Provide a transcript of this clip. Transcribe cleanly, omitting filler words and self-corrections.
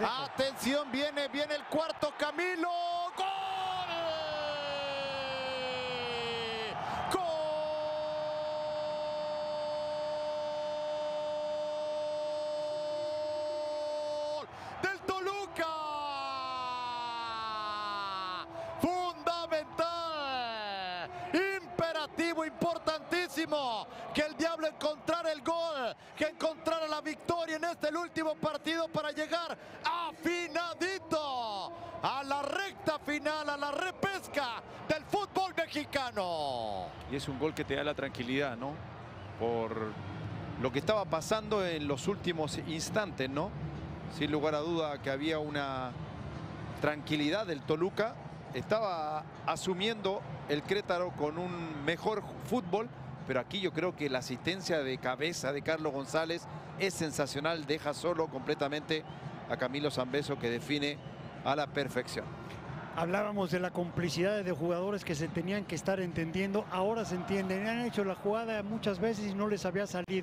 Atención, viene el cuarto, Camilo. ¡Gol! ¡Gol del Toluca! Fundamental, imperativo, importantísimo que el diablo encontrara el gol, que encontrara la victoria en este el último partido para llegar afinadito a la recta final, a la repesca del fútbol mexicano. Y es un gol que te da la tranquilidad, ¿no? Por lo que estaba pasando en los últimos instantes, ¿no? Sin lugar a duda que había una tranquilidad del Toluca. Estaba asumiendo el Querétaro con un mejor fútbol, pero aquí yo creo que la asistencia de cabeza de Carlos González es sensacional, deja solo completamente a Camilo Sanvezzo, que define a la perfección. Hablábamos de la complicidad de jugadores que se tenían que estar entendiendo, ahora se entienden, han hecho la jugada muchas veces y no les había salido.